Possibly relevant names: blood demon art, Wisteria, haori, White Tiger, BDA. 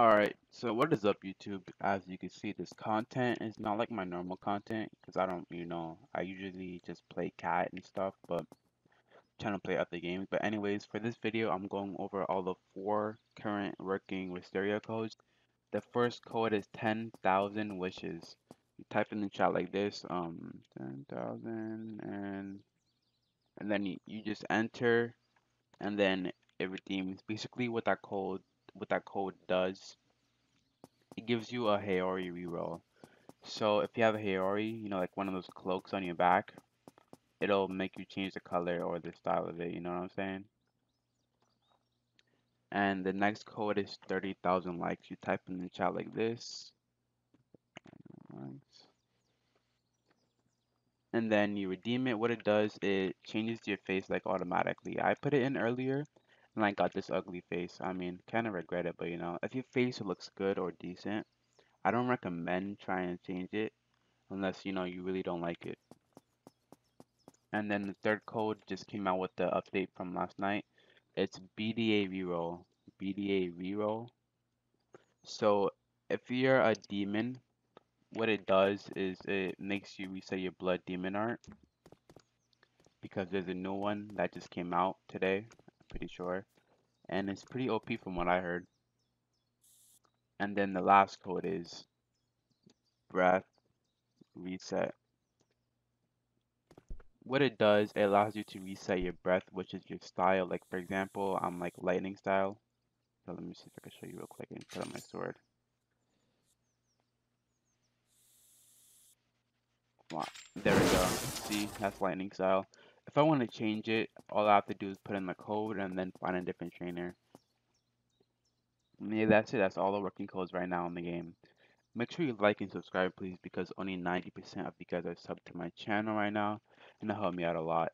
Alright, so what is up YouTube? As you can see, this content is not like my normal content because I don't, I usually just play cat and stuff, but I'm trying to play other games. But anyways, for this video, I'm going over all the 4 current working Wisteria codes. The first code is 10,000 wishes. You type in the chat like this, 10,000 and then you just enter, and then everything is basically what that code does. It gives you a haori reroll. So if you have a haori, like one of those cloaks on your back, it'll make you change the color or the style of it, you know what I'm saying? And the next code is 30,000 likes. You type in the chat like this, and then you redeem it. What it does, it changes your face like automatically. I put it in earlier, and I got this ugly face. I mean, kind of regret it, but if your face looks good or decent, I don't recommend trying to change it unless, you really don't like it. And then the third code just came out with the update from last night. It's BDA reroll. BDA reroll. So if you're a demon, what it does is it makes you reset your blood demon art, because there's a new one that just came out today, pretty sure, and it's pretty OP from what I heard. And then the last code is breath reset. What it does, it allows you to reset your breath, which is your style. Like, for example, I'm like lightning style, so let me see if I can show you real quick and put on my sword. Wow. There we go. See, that's lightning style. If I want to change it, all I have to do is put in the code and then find a different trainer. Yeah, that's it. That's all the working codes right now in the game. Make sure you like and subscribe, please, because only 90% of you guys are subbed to my channel right now, and that helped me out a lot.